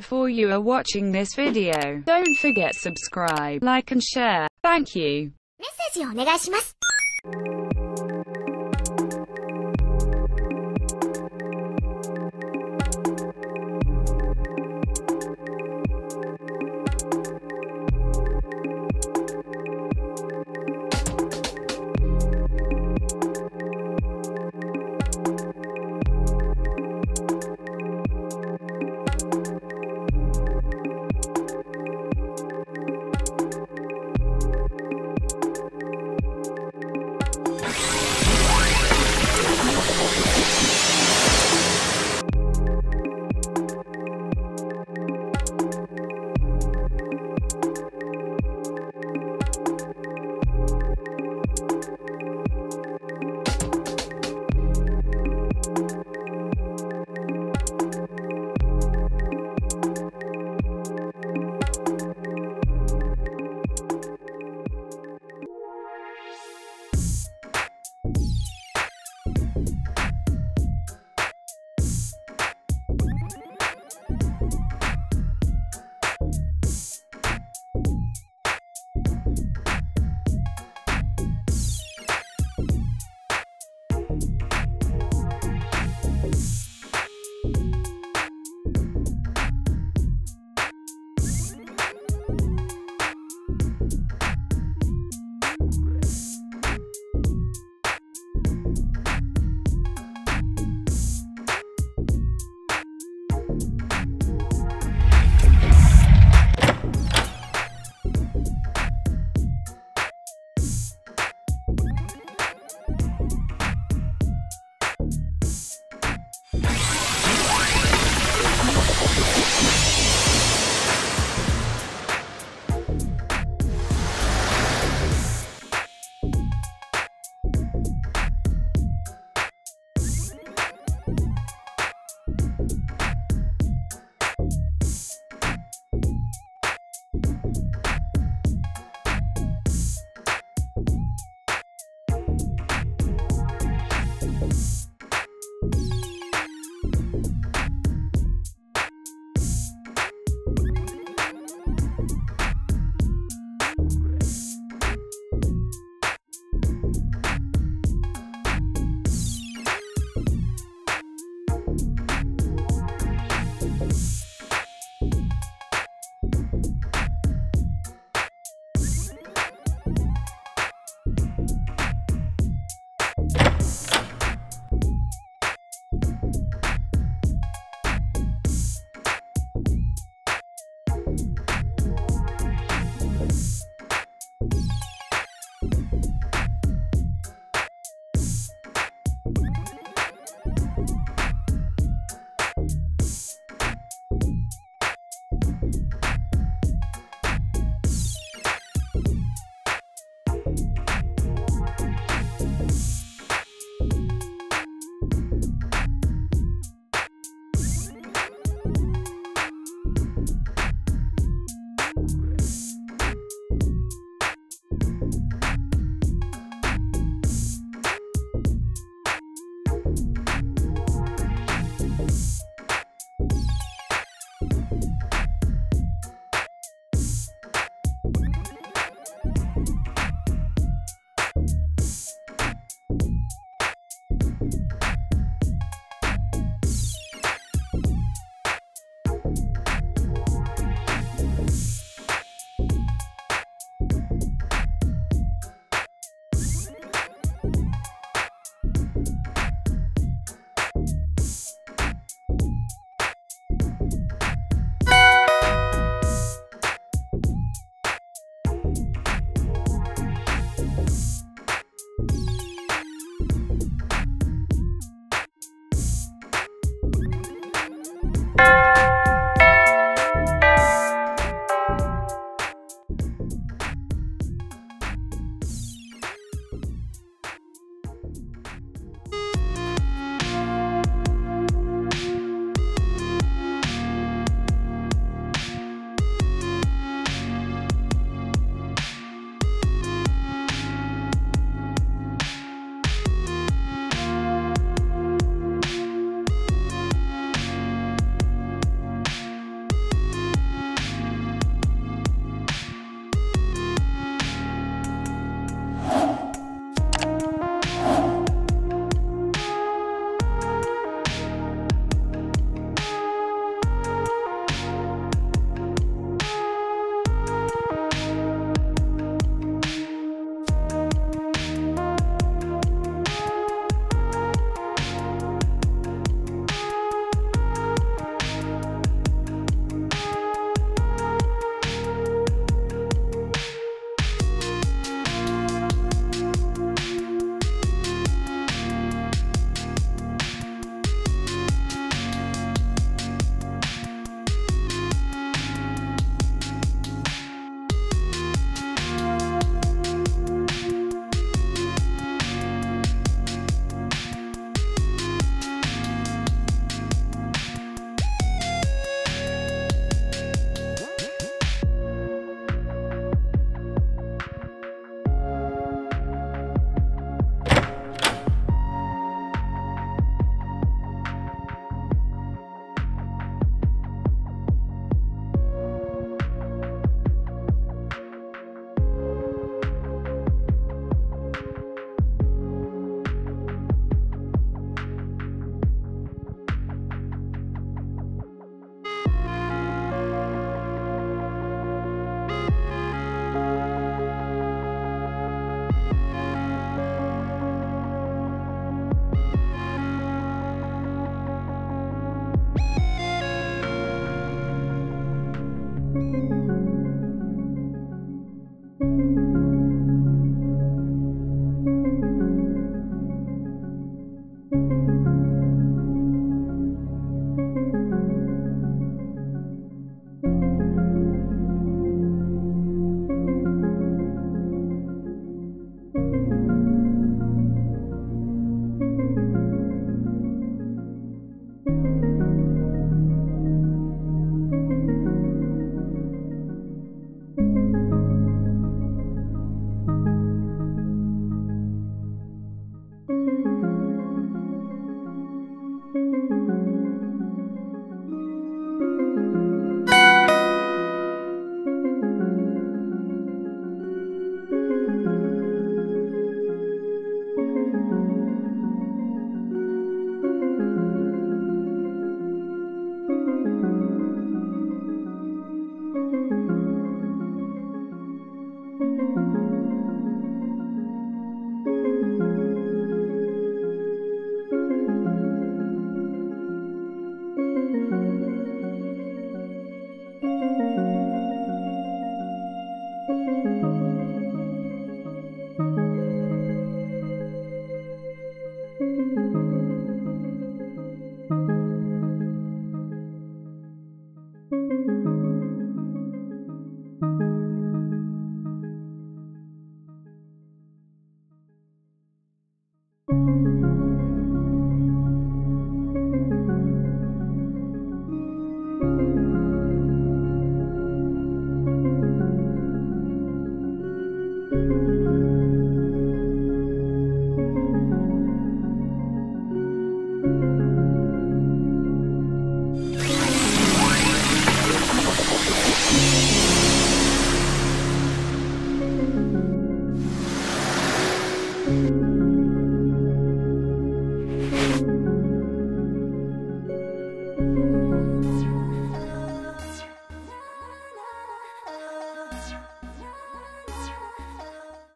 before you are watching this video. Don't forget subscribe, like and share. Thank you. メッセージをお願いします。